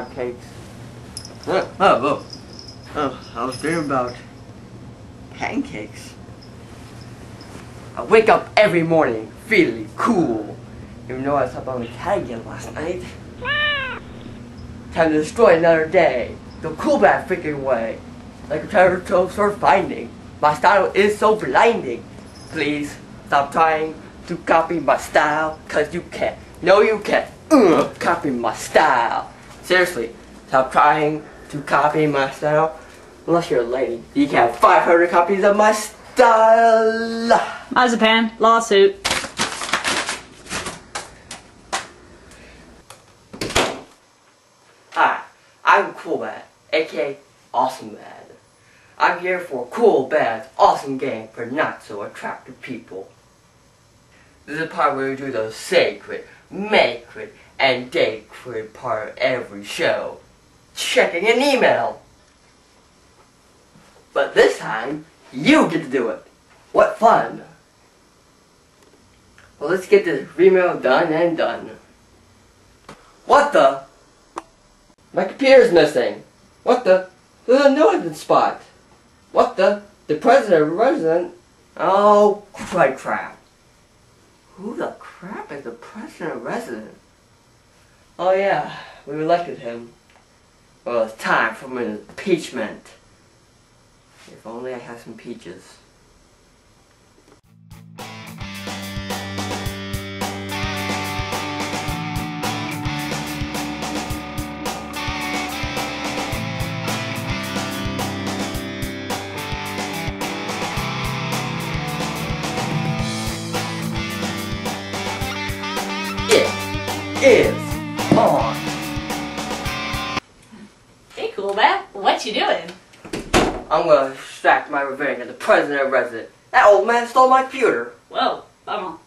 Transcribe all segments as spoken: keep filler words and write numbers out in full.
crab cakes. Oh, oh, oh, I was dreaming about pancakes. I wake up every morning feeling cool, even though I was up on the cat again last night. Time to destroy another day, the cool bad freaking way, like a treasure trove sort of finding. My style is so blinding. Please stop trying to copy my style, cause you can't. No, you can't uh, copy my style. Seriously, stop trying to copy my style. Unless you're a lady, you can have five hundred copies of my style. Mazapan, lawsuit. Hi, I'm Cool Bad, aka Awesome Bad. I'm here for Cool Bad's awesome game for not so attractive people. This is the part where we do the sacred, macred, and dacred part of every show. Checking an email. But this time, you get to do it! What fun! Well, let's get this email done and done. What the? My computer's missing! What the? There's a noise spot! What the? The president, president? Oh, crud crap! Who the crap is the president, resident? Oh yeah, we elected him. Well, it's time for an impeachment. If only I had some peaches. It is on. Hey, Cool Bad, what you doing? I'm gonna extract my revenge on the president of resident. That old man stole my computer. Whoa, bummer.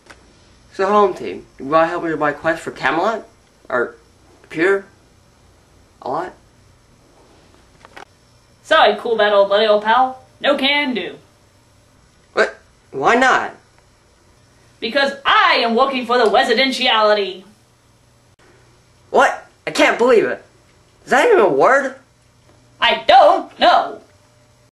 So home team, you wanna help me with my quest for Camelot? Or computer? A lot? Sorry, Cool Bad, old buddy, old pal. No can do. What? Why not? Because I am working for the residentiality. What? I can't believe it. Is that even a word? I don't know.